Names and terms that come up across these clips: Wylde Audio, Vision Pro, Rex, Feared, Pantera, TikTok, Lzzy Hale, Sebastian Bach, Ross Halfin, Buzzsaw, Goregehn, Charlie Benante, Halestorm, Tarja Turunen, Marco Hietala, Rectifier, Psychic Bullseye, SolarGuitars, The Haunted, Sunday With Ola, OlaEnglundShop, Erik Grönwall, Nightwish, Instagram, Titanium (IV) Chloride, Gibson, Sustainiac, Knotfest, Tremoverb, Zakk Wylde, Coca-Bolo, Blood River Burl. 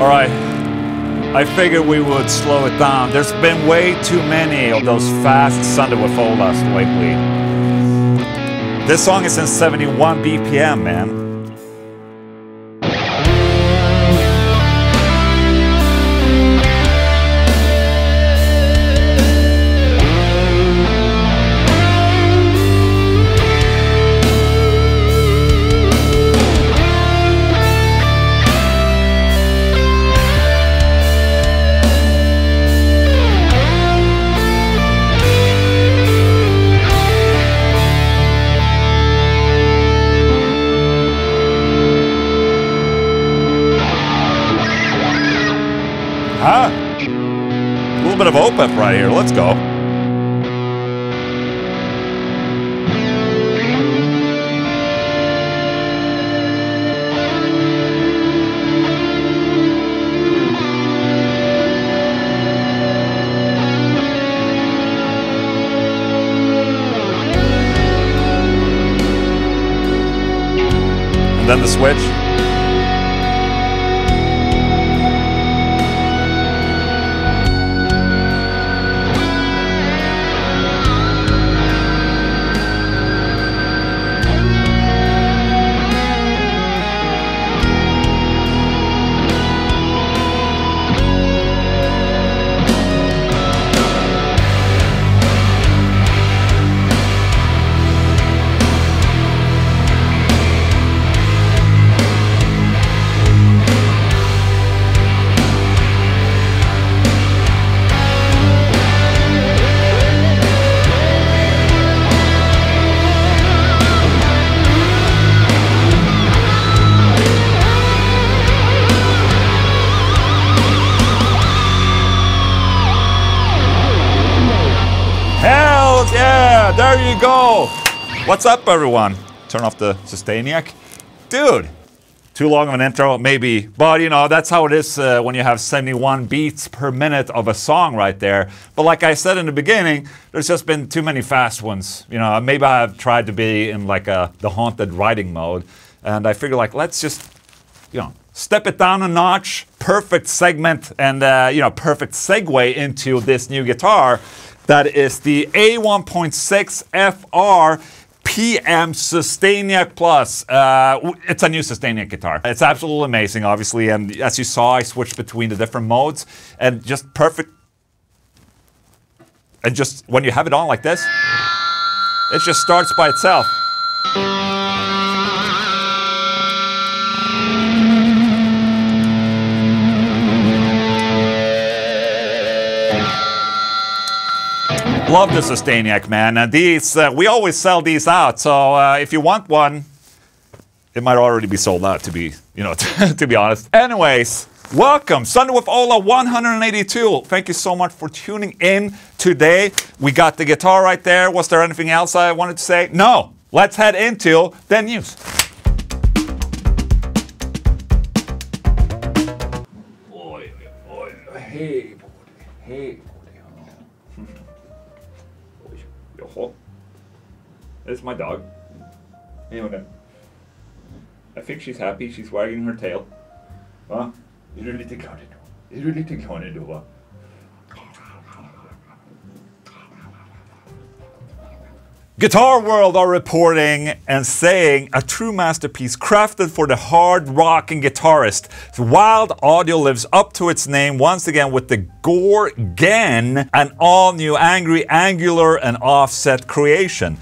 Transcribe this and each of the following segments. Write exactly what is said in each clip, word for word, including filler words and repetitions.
All right, I figured we would slow it down. There's been way too many of those fast Sunday with Olas lately. This song is in seventy-one B P M, man. Of open right here. Let's go. And then the switch. What's up, everyone? Turn off the Sustainiac. Dude, too long of an intro, maybe. But, you know, that's how it is uh, when you have seventy-one beats per minute of a song right there. But like I said in the beginning, there's just been too many fast ones. You know, maybe I've tried to be in, like, a, the haunted writing mode. And I figure, like, let's just, you know, step it down a notch. Perfect segment and, uh, you know, perfect segue into this new guitar. That is the A one point six F R P M Sustainiac Plus. Uh, it's a new Sustainiac guitar. It's absolutely amazing, obviously, and as you saw, I switched between the different modes, and just perfect. And just when you have it on like this, it just starts by itself. Love the Sustainiac, man. And these, uh, we always sell these out, so uh, if you want one, it might already be sold out, to be, you know, to be honest. Anyways, welcome, Sunday with Ola one eighty-two. Thank you so much for tuning in today. We got the guitar right there. Was there anything else I wanted to say? No. Let's head into the news. Oi, oi, hey, hey. This is my dog. Anyway, I think she's happy. She's wagging her tail. Huh? You really think I want to do? You really think I want to do what? Guitar World are reporting and saying a true masterpiece crafted for the hard rocking guitarist. So Wylde Audio lives up to its name once again with the Goregehn, an all new angry, angular and offset creation.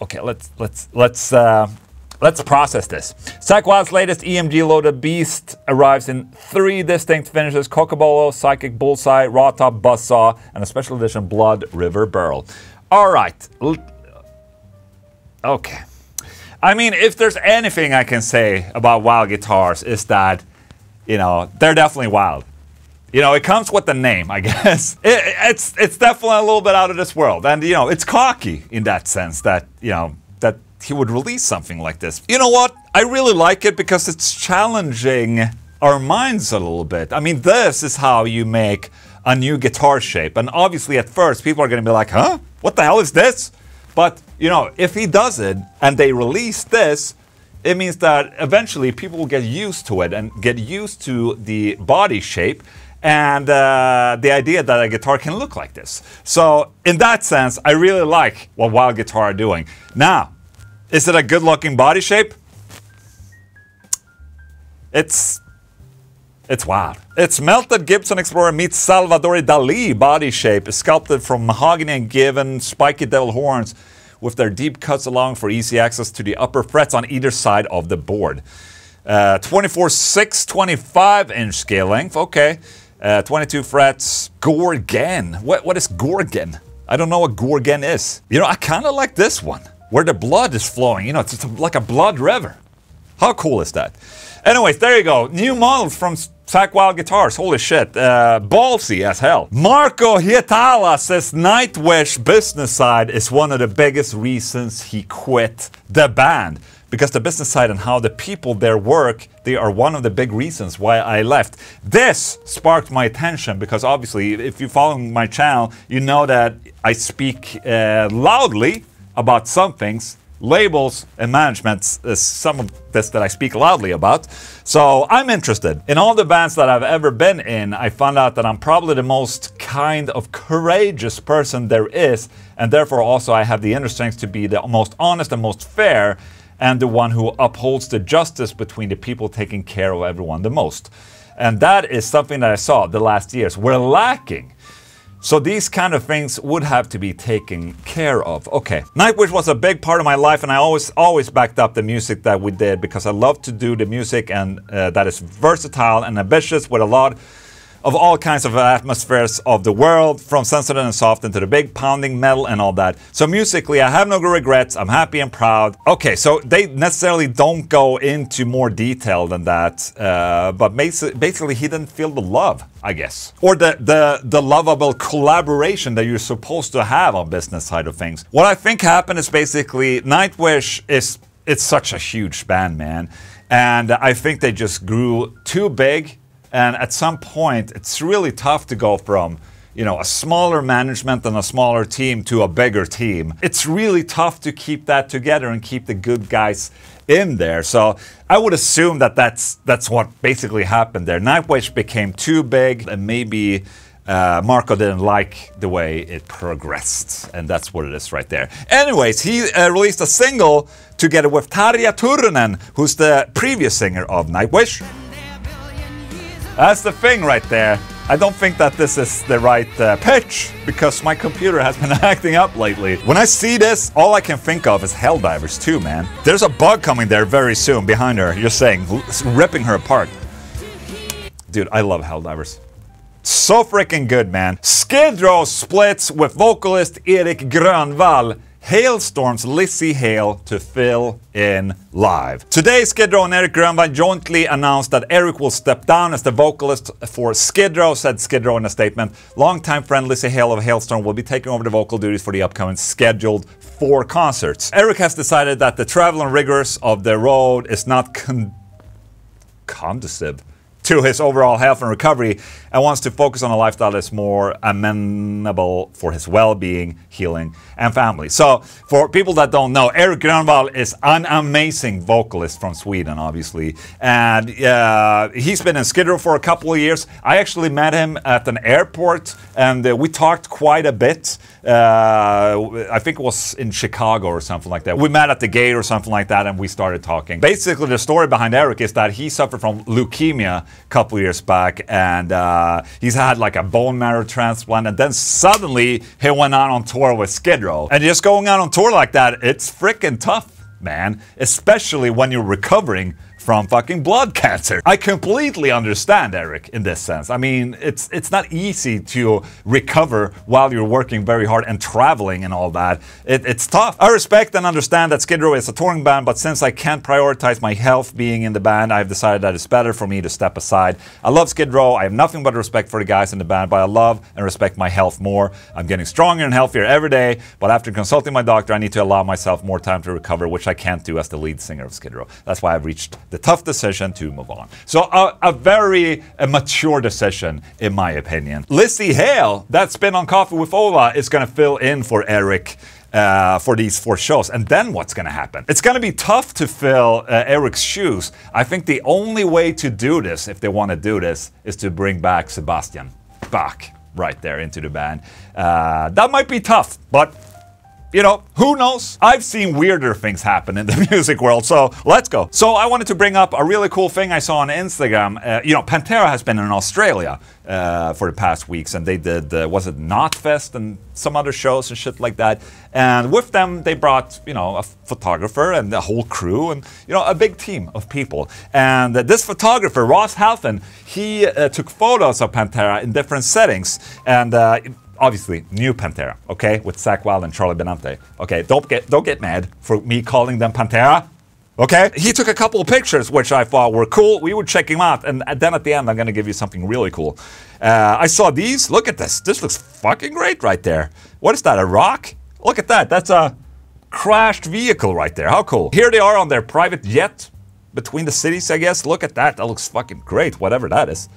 Okay, let's let's let's uh, let's process this. Zakk Wylde's latest E M G loaded beast arrives in three distinct finishes: Coca-Bolo, Psychic Bullseye, Raw Top Buzzsaw, and a special edition Blood River Burl. All right. Okay. I mean, if there's anything I can say about Wylde guitars, is that, you know, they're definitely Wylde. You know, it comes with the name, I guess. It, it's it's definitely a little bit out of this world, and you know, it's cocky in that sense that, you know, that he would release something like this. You know what? I really like it because it's challenging our minds a little bit. I mean, this is how you make a new guitar shape, and obviously at first people are going to be like, huh? What the hell is this? But, you know, if he does it and they release this, it means that eventually people will get used to it and get used to the body shape and uh, the idea that a guitar can look like this. So in that sense, I really like what Wylde Guitar are doing. Now, is it a good looking body shape? It's... It's wild. It's melted Gibson Explorer meets Salvador Dali body shape, sculpted from mahogany and given spiky devil horns with their deep cuts allowing for easy access to the upper frets on either side of the board. Uh, twenty-four six, twenty-five inch scale length, okay. Uh, twenty-two frets, Goregehn. What, what is Goregehn? I don't know what Goregehn is. You know, I kind of like this one, where the blood is flowing. You know, it's just like a blood river. How cool is that? Anyways, there you go. New models from Zakk Wylde Guitars, holy shit, uh, ballsy as hell. Marco Hietala says Nightwish business side is one of the biggest reasons he quit the band. Because the business side and how the people there work, they are one of the big reasons why I left. This sparked my attention because obviously if you follow my channel, you know that I speak uh, loudly about some things. Labels and management is some of this that I speak loudly about. So I'm interested. In all the bands that I've ever been in, I found out that I'm probably the most kind of courageous person there is, and therefore also I have the inner strength to be the most honest and most fair, and the one who upholds the justice between the people taking care of everyone the most. And that is something that I saw the last years we're lacking. So these kind of things would have to be taken care of. Okay. Nightwish was a big part of my life, and I always, always backed up the music that we did because I love to do the music and uh, that is versatile and ambitious with a lot of all kinds of atmospheres of the world, from sensitive and soft into the big pounding metal and all that. So musically, I have no regrets. I'm happy and proud. Okay, so they necessarily don't go into more detail than that, uh, but basically he didn't feel the love, I guess. Or the, the, the lovable collaboration that you're supposed to have on business side of things. What I think happened is basically Nightwish is, it's such a huge band, man. And I think they just grew too big. And at some point, it's really tough to go from, you know, a smaller management and a smaller team to a bigger team. It's really tough to keep that together and keep the good guys in there. So I would assume that that's, that's what basically happened there. Nightwish became too big, and maybe uh, Marco didn't like the way it progressed. And that's what it is right there. Anyways, he uh, released a single together with Tarja Turunen, who's the previous singer of Nightwish. That's the thing right there. I don't think that this is the right uh, pitch because my computer has been acting up lately. When I see this, all I can think of is Helldivers too, man. There's a bug coming there very soon behind her. You're saying, ripping her apart. Dude, I love Helldivers. So freaking good, man. Skid Row splits with vocalist Erik Grönwall. Halestorm's Lzzy Hale to fill in live. Today, Skid Row and Erik Grönwall jointly announced that Erik will step down as the vocalist for Skid Row, said Skid Row in a statement. Longtime friend Lzzy Hale of Halestorm will be taking over the vocal duties for the upcoming scheduled four concerts. Erik has decided that the travel and rigors of the road is not con conducive to his overall health and recovery, and wants to focus on a lifestyle that's more amenable for his well-being, healing, and family. So, for people that don't know, Erik Grönwall is an amazing vocalist from Sweden, obviously. And uh, he's been in Skid Row for a couple of years. I actually met him at an airport, and uh, we talked quite a bit. Uh, I think it was in Chicago or something like that. We met at the gate or something like that, and we started talking. Basically, the story behind Erik is that he suffered from leukemia couple years back, and uh, he's had like a bone marrow transplant, and then suddenly he went out on tour with Skid Row. And just going out on tour like that, it's freaking tough, man, especially when you're recovering from fucking blood cancer. I completely understand Erik in this sense. I mean, it's it's not easy to recover while you're working very hard and traveling and all that. It, it's tough. I respect and understand that Skid Row is a touring band, but since I can't prioritize my health being in the band, I've decided that it's better for me to step aside. I love Skid Row. I have nothing but respect for the guys in the band, but I love and respect my health more. I'm getting stronger and healthier every day, but after consulting my doctor, I need to allow myself more time to recover, which I can't do as the lead singer of Skid Row. That's why I've reached the tough decision to move on. So a, a very a mature decision, in my opinion. Lzzy Hale, that's been on Coffee with Ola, is going to fill in for Erik uh, for these four shows. And then what's going to happen? It's going to be tough to fill uh, Erik's shoes. I think the only way to do this, if they want to do this, is to bring back Sebastian Bach right there into the band. Uh, that might be tough, but you know, who knows? I've seen weirder things happen in the music world, so let's go. So I wanted to bring up a really cool thing I saw on Instagram. Uh, you know, Pantera has been in Australia uh, for the past weeks, and they did, uh, was it Knotfest and some other shows and shit like that. And with them, they brought, you know, a photographer and the whole crew and, you know, a big team of people. And uh, this photographer, Ross Halfin, he uh, took photos of Pantera in different settings. And uh, obviously, new Pantera, okay, with Zakk Wylde and Charlie Benante. Okay, don't get don't get mad for me calling them Pantera, okay? He took a couple of pictures which I thought were cool. We would check him out, and then at the end, I'm gonna give you something really cool. Uh, I saw these. Look at this. This looks fucking great right there. What is that? A rock? Look at that. That's a crashed vehicle right there. How cool? Here they are on their private jet between the cities, I guess. Look at that. That looks fucking great. Whatever that is.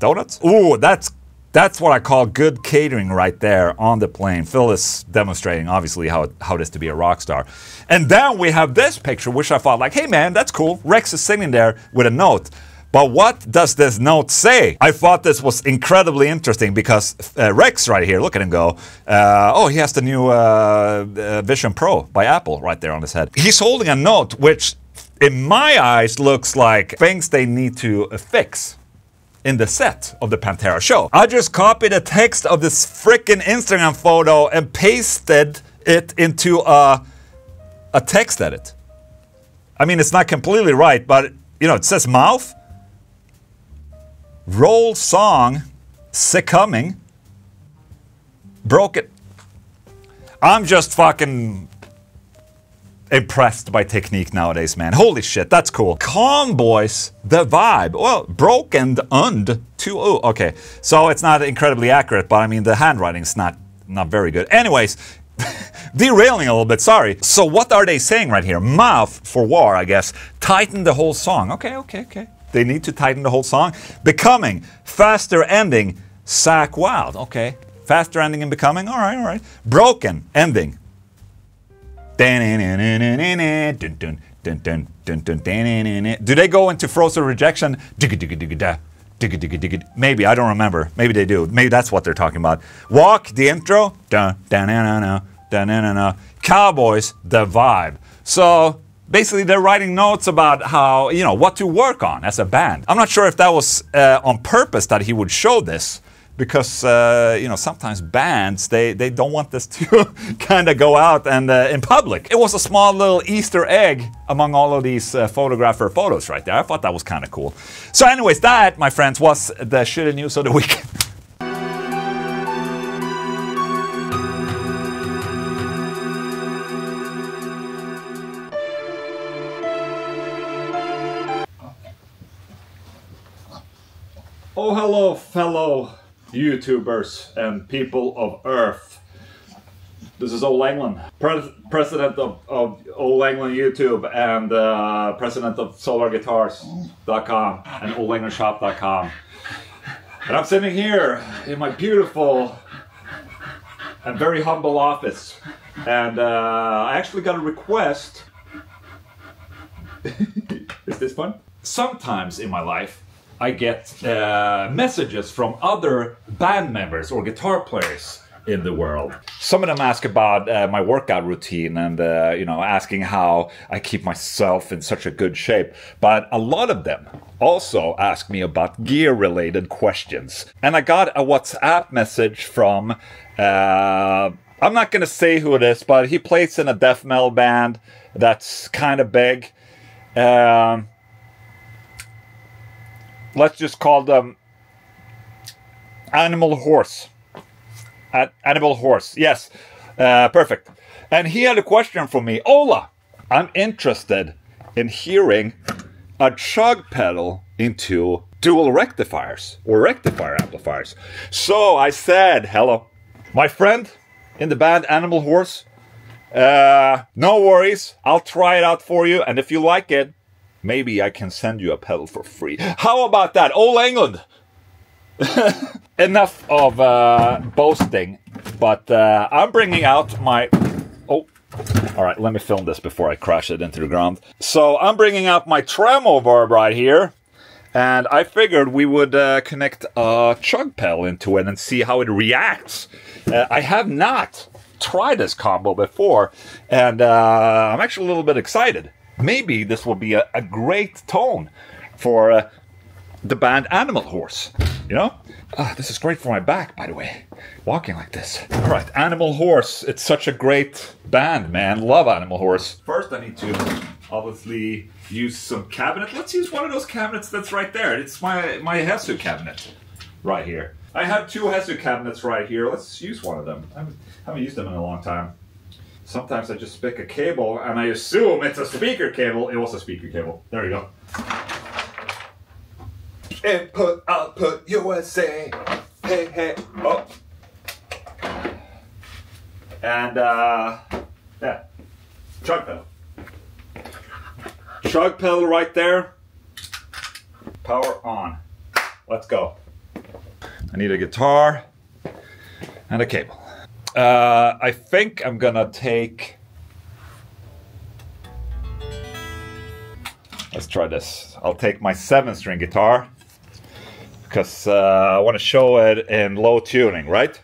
Donuts? Ooh, that's. That's what I call good catering right there on the plane. Phil is demonstrating, obviously, how, how it is to be a rock star. And then we have this picture, which I thought, like, hey, man, that's cool. Rex is sitting there with a note. But what does this note say? I thought this was incredibly interesting because uh, Rex right here, look at him go. Uh, oh, he has the new uh, uh, Vision Pro by Apple right there on his head. He's holding a note, which in my eyes looks like things they need to uh, fix in the set of the Pantera show. I just copied the text of this frickin' Instagram photo and pasted it into a, a text edit. I mean, it's not completely right, but you know, it says mouth, roll song, succumbing, broke it. I'm just fucking impressed by technique nowadays, man. Holy shit, that's cool. Calm Boys, the vibe. Well, broken und two o. Okay, so it's not incredibly accurate, but I mean the handwriting's not not very good. Anyways, derailing a little bit. Sorry. So what are they saying right here? Mouth for war, I guess. Tighten the whole song. Okay, okay, okay. They need to tighten the whole song. Becoming faster ending. Zakk Wylde. Okay, faster ending and becoming. All right, all right. Broken ending. Do they go into frozen rejection? Maybe, I don't remember. Maybe they do. Maybe that's what they're talking about. Walk, the intro. Cowboys, the vibe. So basically they're writing notes about how, you know, what to work on as a band. I'm not sure if that was uh, on purpose that he would show this. Because, uh, you know, sometimes bands, they, they don't want this to kind of go out and uh, in public. It was a small little Easter egg among all of these uh, photographer photos right there. I thought that was kind of cool. So anyways, that, my friends, was the shitty news of the week. Oh, hello, fellow YouTubers and people of Earth. This is Ola Englund, Pre president of, of Ola Englund YouTube and uh, president of Solar Guitars dot com and Ola Englund Shop dot com. And I'm sitting here in my beautiful and very humble office. And uh, I actually got a request. Is this fun? Sometimes in my life, I get uh, messages from other band members or guitar players in the world. Some of them ask about uh, my workout routine and, uh, you know, asking how I keep myself in such a good shape. But a lot of them also ask me about gear-related questions. And I got a WhatsApp message from, uh, I'm not going to say who it is, but he plays in a death metal band that's kind of big. Um... Let's just call them Animal Horse. At Animal Horse, yes. Uh, perfect. And he had a question for me. Ola, I'm interested in hearing a chug pedal into dual rectifiers or rectifier amplifiers. So I said, hello, my friend in the band Animal Horse. Uh, no worries. I'll try it out for you. And if you like it, maybe I can send you a pedal for free. How about that? Ola Englund! Enough of uh, boasting, but uh, I'm bringing out my... Oh, All right, let me film this before I crash it into the ground. So I'm bringing up my Tremoverb right here. And I figured we would uh, connect a Chug pedal into it and see how it reacts. Uh, I have not tried this combo before, and uh, I'm actually a little bit excited. Maybe this will be a, a great tone for uh, the band Animal Horse, you know? Ah, this is great for my back, by the way, walking like this. All right, Animal Horse, it's such a great band, man. Love Animal Horse. First, I need to obviously use some cabinet. Let's use one of those cabinets that's right there. It's my, my Hesu cabinet right here. I have two Hesu cabinets right here. Let's use one of them. I haven't, haven't used them in a long time. Sometimes I just pick a cable and I assume it's a speaker cable. It was a speaker cable. There you go. Input, output, U S A. Hey, hey, oh. And, uh, yeah. Chug pedal. Chug pedal right there. Power on. Let's go. I need a guitar and a cable. Uh, I think I'm gonna take... Let's try this. I'll take my seven-string guitar because uh, I want to show it in low tuning, right?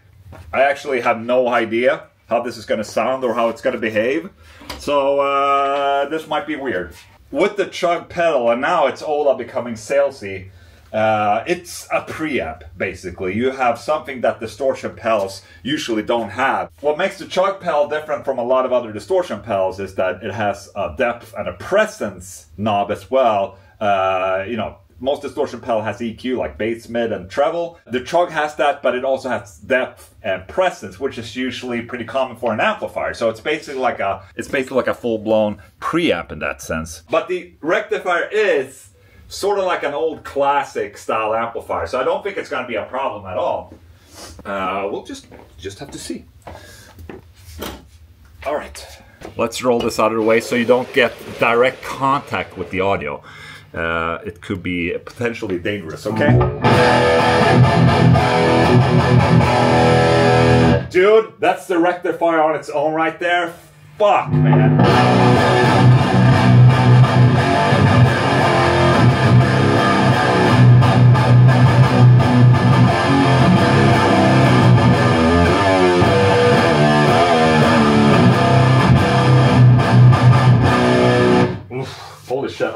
I actually have no idea how this is gonna sound or how it's gonna behave. So uh, this might be weird. With the Chug pedal, and now it's Ola becoming salesy, Uh, it's a preamp, basically. You have something that distortion pedals usually don't have. What makes the Chug pedal different from a lot of other distortion pedals is that it has a depth and a presence knob as well. Uh, you know, most distortion pedal has E Q, like bass, mid, and treble. The Chug has that, but it also has depth and presence, which is usually pretty common for an amplifier. So it's basically like a, it's basically like a full-blown preamp in that sense. But the Rectifier is sort of like an old classic style amplifier, so I don't think it's going to be a problem at all. Uh, we'll just just have to see. All right, let's roll this out of the way so you don't get direct contact with the audio. Uh, it could be potentially dangerous, okay? Dude, that's the Rectifier on its own right there. Fuck, man.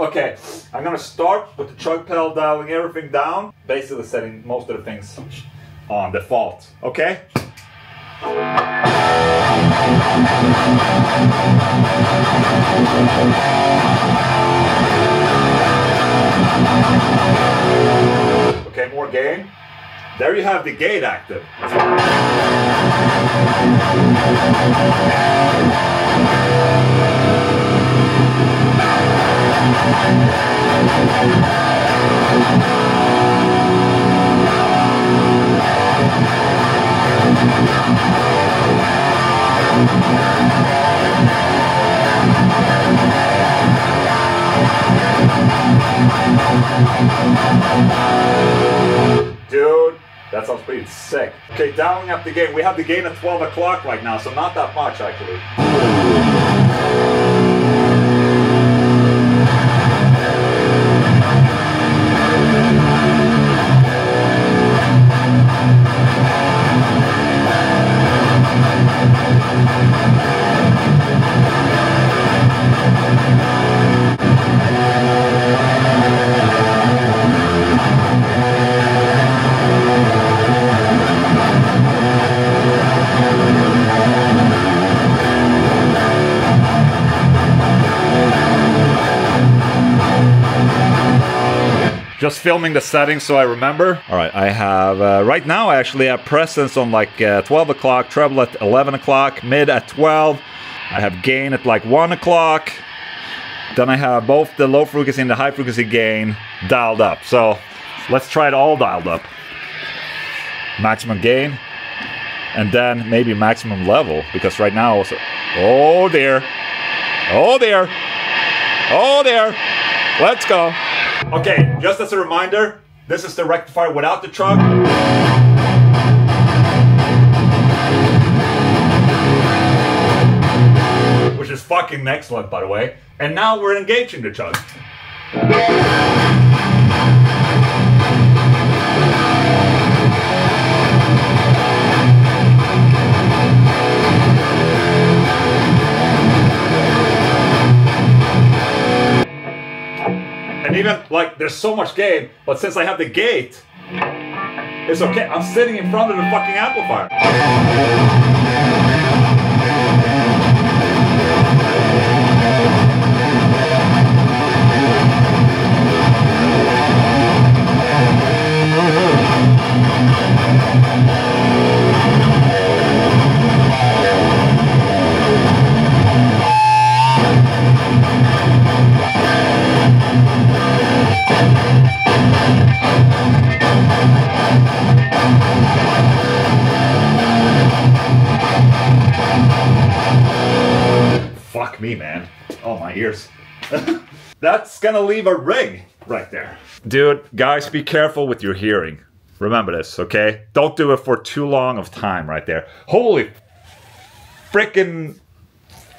Okay, I'm gonna start with the Chug pedal, dialing everything down, basically setting most of the things on default, okay? Okay, more gain. There you have the gate active. Dude, that sounds pretty sick. Okay, dialing up the gain. We have the gain at twelve o'clock right now, so not that much actually. Just filming the settings so I remember. All right, I have, uh, right now I actually have presence on like uh, twelve o'clock, treble at eleven o'clock, mid at twelve. I have gain at like one o'clock. Then I have both the low frequency and the high frequency gain dialed up. So let's try it all dialed up. Maximum gain. And then maybe maximum level, because right now also, oh dear. Oh dear. Oh dear. Let's go. Okay, just as a reminder, this is the Rectifier without the Chug. fucking excellent, by the way. And now we're engaging the chug. And even, like, there's so much gain, but since I have the gate, it's okay. I'm sitting in front of the fucking amplifier. Fuck me, man. Oh, my ears. That's gonna leave a ring right there. Dude, guys, be careful with your hearing. Remember this, okay? Don't do it for too long of time right there. Holy freaking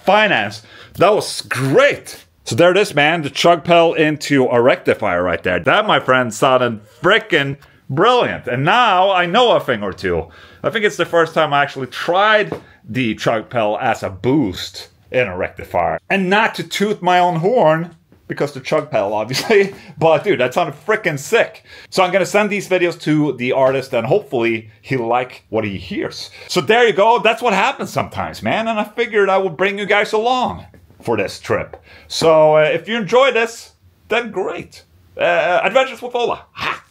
finance. That was great. So there it is, man. The chug pedal into a rectifier right there. That, my friend, sounded freaking brilliant. And now I know a thing or two. I think it's the first time I actually tried the chug pedal as a boost in a rectifier. And not to toot my own horn, because the chug pedal, obviously. But dude, that sounded freaking sick. So I'm gonna send these videos to the artist and hopefully he'll like what he hears. So there you go, that's what happens sometimes, man. And I figured I would bring you guys along for this trip. So uh, if you enjoy this, then great. Uh, Adventures with Ola. Ha.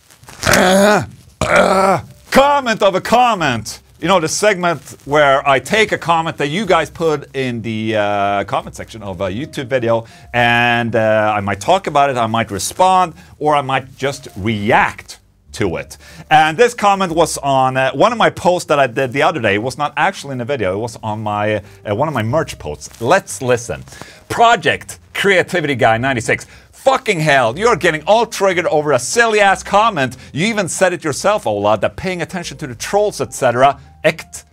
Uh, uh, comment of a comment. You know, the segment where I take a comment that you guys put in the uh, comment section of a YouTube video, and uh, I might talk about it, I might respond, or I might just react to it. And this comment was on uh, one of my posts that I did the other day. It was not actually in the video, it was on my uh, one of my merch posts. Let's listen. Project Creativity Guy ninety-six. Fucking hell, you're getting all triggered over a silly ass comment. You even said it yourself, Ola, that paying attention to the trolls, et cetera, ect,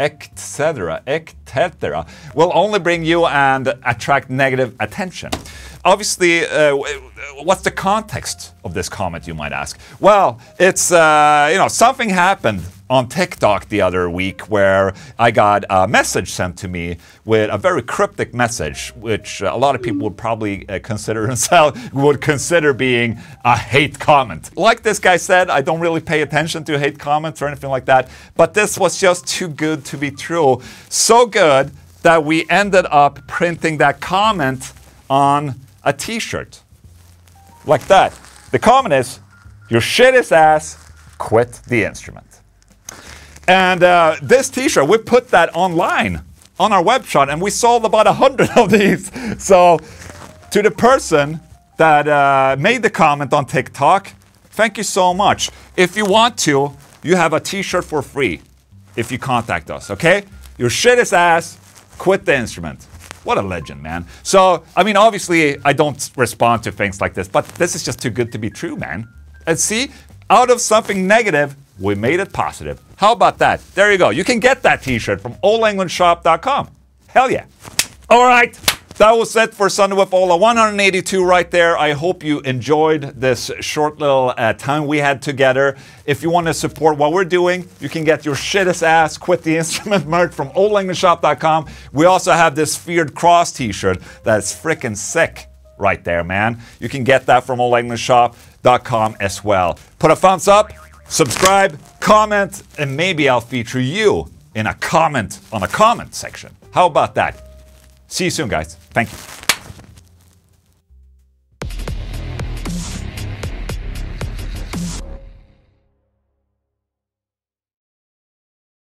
etc, et cetera, will only bring you and attract negative attention. Obviously, uh, what's the context of this comment, you might ask? Well, it's, uh, you know, something happened on TikTok the other week where I got a message sent to me with a very cryptic message, which a lot of people would probably uh, consider themselves, would consider being a hate comment. Like this guy said, I don't really pay attention to hate comments or anything like that, but this was just too good to be true. So good that we ended up printing that comment on a t-shirt. Like that. The comment is, your shit is ass, quit the instrument. And uh, this t-shirt, we put that online on our web shop, and we sold about a hundred of these. So to the person that uh, made the comment on TikTok, thank you so much. If you want to, you have a t-shirt for free if you contact us, okay? Your shit is ass, quit the instrument. What a legend, man. So, I mean, obviously I don't respond to things like this, but this is just too good to be true, man. And see, out of something negative, we made it positive. How about that? There you go. You can get that t-shirt from Ola Englund Shop dot com. Hell yeah. All right. That was it for Sunday with Ola. one eighty-two right there. I hope you enjoyed this short little uh, time we had together. If you want to support what we're doing, you can get your shittest ass, quit the instrument merch from Ola Englund Shop dot com. We also have this feared cross t-shirt that's freaking sick right there, man. You can get that from Ola Englund Shop dot com as well. Put a thumbs up. Subscribe, comment, and maybe I'll feature you in a comment on a comment section. How about that? See you soon, guys. Thank you.